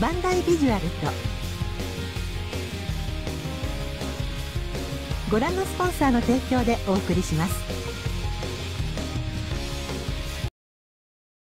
バンダイビジュアルとご覧のスポンサーの提供でお送りします。